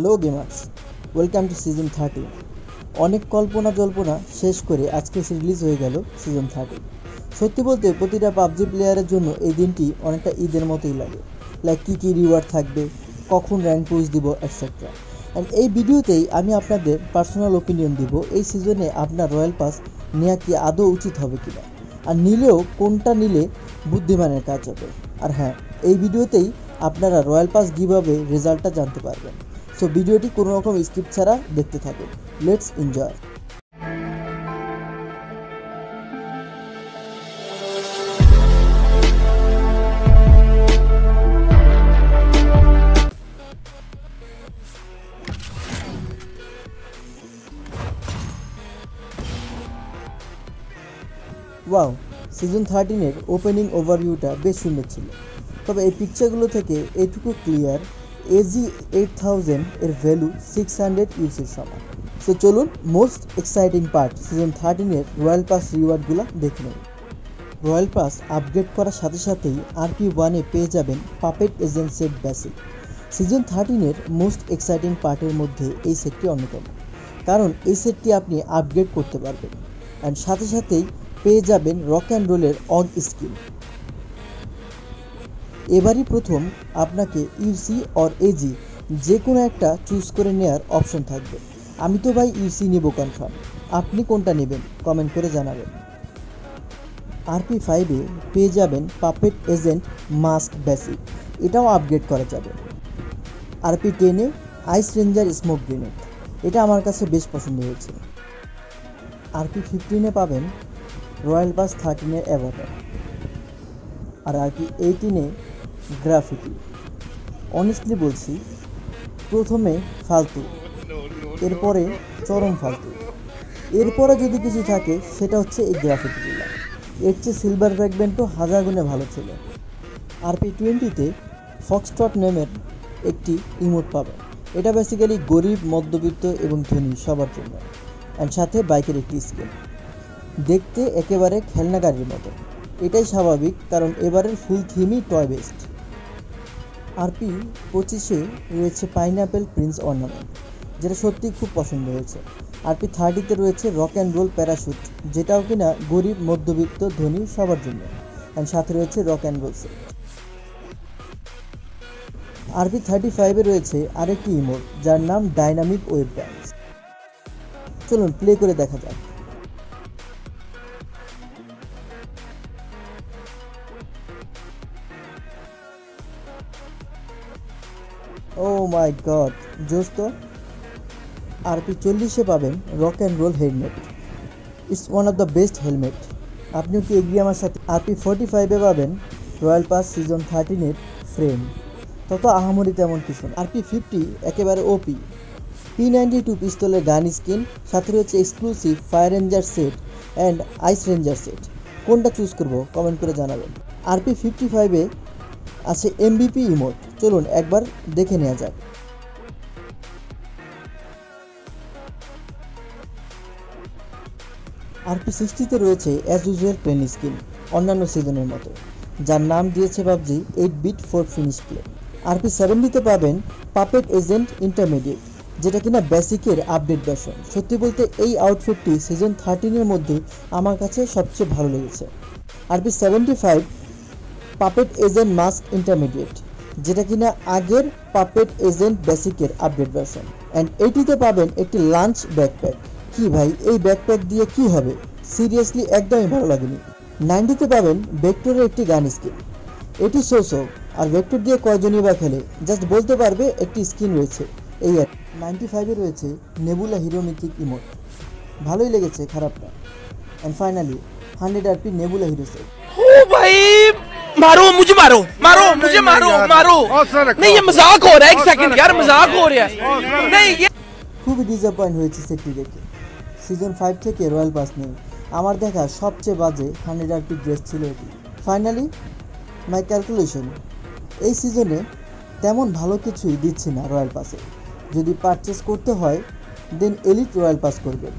Hello gamers, welcome to season 13। अनेक कल्पना जल्पना शेष कर आज के रिलीज हो गल सीजन 13। सत्यि बोलते प्रतिटा पबजी प्लेयारेर जोन्नो एई दिनटी अनेकटा ईदेर मतोई लागे। लाइक की कि रिवार्ड थाकबे, कखन रैंक पुश दिब एटसेट्रा। एंड एई भिडियोतेई आमी आपनादेर पार्सोनल ओपिनियन दिब एई सीजने आपनार रॉयल पास नेওয়া कि आदौ उचित होबे किना, आर निलेও कोनटा निले बुद्धिमानेर काज होबे। आर हाँ, एई भिडियोतेई आपनारा रॉयल पास गिभअवे रेजाल्टटा जानते पारबेन। सो भिडियोटी कोनो रकम स्किप छाड़ा देखते थाकुन। Let's enjoy. वाओ, सीजन 13 एर ओपनिंग ओवरव्यूटा बेश सुंदर छिलो। তবে এই পিকচারগুলো থেকে এটুকু ক্লিয়ার, এজি 8000 এর ভ্যালু 600 ইউসের সমান। সো চলুন মোস্ট এক্সাইটিং পার্ট সিজন 13 এর রয়্যাল পাস রিওয়ার্ডগুলো দেখে নিন। রয়্যাল পাস আপগ্রেড করার সাথে সাথেই RP1 এ পেয়ে যাবেন puppet agent set basic. Season 13 এর মোস্ট এক্সাইটিং পার্টের মধ্যে এই সেটটি অন্যতম, কারণ এই সেটটি আপনি আপগ্রেড করতে পারবেন। অ্যান্ড সাথে সাথেই পেয়ে যাবেন রক অ্যান্ড রোলের অগ স্কিল। এবারই প্রথম আপনাকে ইউসি অর এজি যে কোনো একটা চুজ করে নেওয়ার অপশন থাকবে। আমি তো ভাই ইউসি নেব কনফার্ম, আপনি কোনটা নেবেন কমেন্ট করে জানাবেন। RP5 এ পেয়ে যাবেন পাপেট এজেন্ট মাস্ক বেসিক, এটাও আপগ্রেড করা যাবে। RP10 এ আইস রেঞ্জার স্মোক গ্রেনেড, এটা আমার কাছে বেশ পছন্দ হয়েছে। RP15 এ পাবেন রয়্যাল পাস 13 এর অ্যাভাটার। আর RP18 এ গ্রাফিটি অনেস্টলি বলছি, প্রথমে ফালতু, এরপরে চরম ফালতু, এরপরে যদি কিছু থাকে সেটা হচ্ছে এই গ্রাফিটিগুলো। এর চেয়ে সিলভার ফ্র্যাগমেন্টও হাজার গুণে ভালো ছিল। RP20 তে ফক্সট্রট নেমের একটি ইমোট পাবেন, এটা বেসিক্যালি গরিব, মধ্যবিত্ত এবং ধনী সবার জন্য। অ্যান্ড সাথে বাইকের একটি স্কিন, দেখতে একেবারে খেলনা গাড়ির মতো। এটাই স্বাভাবিক, কারণ এবারের ফুল থিমই টয় বেস্ট। RP25 এ রয়েছে পাইনঅ্যাপেল প্রিন্স অর্নামেন্ট, যেটা সত্যিই খুব পছন্দ হয়েছে। RP30 তে রয়েছে রক অ্যান্ড রোল প্যারাশুট, যেটাও কিনা গরিব, মধ্যবিত্ত, ধনী সবার জন্য। অ্যান্ড সাথে রয়েছে rock and roll set. RP35 এ রয়েছে আরেকটি ইমোট, যার নাম ডাইনামিক ওয়েভ ডান্স। চলুন প্লে করে দেখা যাক। Oh my God, दोस्तों, RP40 से पाबेन rock and roll helmet, it's one of the best helmet. आपनिओ कि एग्री आमार साथे? RP45 ए पाबेन रॉयल पास सीजन 13 एर फ्रेम, तत आहामरि तेमन किछु ना। RP50 एकेबारे ओपी, P92 पिस्तलेर गान स्किन, साथे रयेछे exclusive fire ranger set and ice ranger set. कोनटा चूज करब कमेंट करे जानाबेन। RP55 ए আছে MVP ইমোট, চলুন একবার দেখে নেওয়া যাক। RP60 তে রয়েছে অ্যাজ ইউজুয়াল প্লেন স্কিন, অন্যান্য সিজনের মতো, যার নাম দিয়েছে PUBG 8-bit 4 finish play. RP70 তে পাবেন পাপেট এজেন্ট ইন্টারমিডিয়েট, যেটা কিনা বেসিকের আপডেট ভার্সন। সত্যি বলতে এই আউটফিটটি সিজন 13 এর মধ্যে আমার কাছে সবচেয়ে ভালো লেগেছে। RP75 puppet agent mask intermediate, যেটা কিনা আগের পাপেট এজেন্ট বেসিকের আপডেট ভার্সন। অ্যান্ড এটিতে পাবেন একটি লাঞ্চ ব্যাকপ্যাক। কি ভাই, এই ব্যাকপ্যাক দিয়ে কি হবে? সিরিয়াসলি একদমই ভালো লাগেনি। 90 তে পাবেন ভেক্টরের একটি গান স্কিন, এটি সো, আর ভেক্টর দিয়ে কয়জনই বা খেলে? জাস্ট বলতে পারবে একটি স্কিন রয়েছে এই। 95 এ রয়েছে নেবুলা হিরো মিথিক ইমোট, ভালোই লেগেছে, খারাপটা। And finally 100 RP nebula hero set. ও ভাই, मारो मुझे, मारो मारो मुझे, मारो मारो, नहीं ये मजाक हो रहा है। एक सेकंड यार, मजाक हो रहा है। नहीं ये খুবই ডিসঅ্যাপয়েন্ট হয়েছে সেটটি দেখে। সিজন 5 থেকে রয়্যাল পাস নেই আমার দেখা সবচেয়ে বাজে 100 RP ড্রেস ছিল এটি। ফাইনালি মাই ক্যালকুলেশন, এই সিজনে তেমন ভালো কিছুই দিচ্ছে না রয়্যাল পাসে। যদি পারচেজ করতে হয় দেন এলিট রয়্যাল পাস করবেন।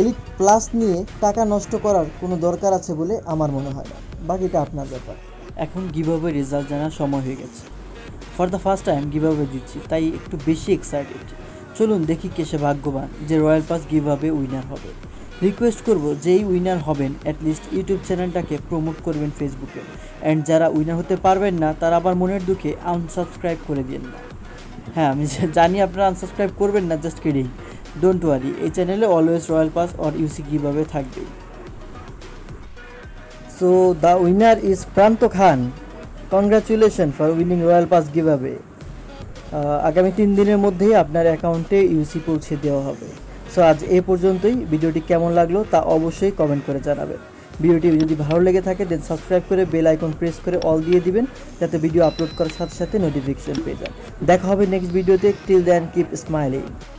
এলিট প্লাস নিয়ে টাকা নষ্ট করার কোনো দরকার আছে বলে আমার মনে হয় না, বাকিটা আপনার ব্যাপার। এখন গিভঅ্যাওয়ে রেজাল্ট জানার সময় হয়ে গেছে। For the first time give away दिच्छी ताई एकटु बेशी एक्साइटेड। चलुन देखी कैसे भाग्यवान जे royal pass give away winner होबे। रिक्वेस्ट करब जेई उइनार हबेन एटलिस्ट यूट्यूब चैनलटाके प्रमोट करबेन फेसबुके एंड जारा उइनार होते पारबेन ना तारा आबार मनेर दुखे अनसाबस्क्राइब करे दियेन ना। हाँ आमि जानि आपनारा अनसाबस्क्राइब करबेन ना, जस्ट किडिंग, डोन्ट वरि। एई चैनेले अलवेज रॉयल पास और यूसी गिव अवे थाकबे। So the winner is Prant Khan. Congratulation for winning royal pass give away. आगामी 3 दिनेर मध्य आपनार अकाउंटे यूसी पहुँचे देवा होबे। सो आज ए पर्यन्तई। भिडियोटी केमन लागलो ता अवश्यई कमेंट करे जानाबेन। भिडियोटी यदि भालो लेगे थाके देन सबस्क्राइब करे बेल आइकन प्रेस करे अल दिए दिबेन जाते भिडियो आपलोड करार साथे साथे नोटिफिकेशन पेये जान। देखा होबे नेक्स्ट भिडियोते। Till then keep smiling.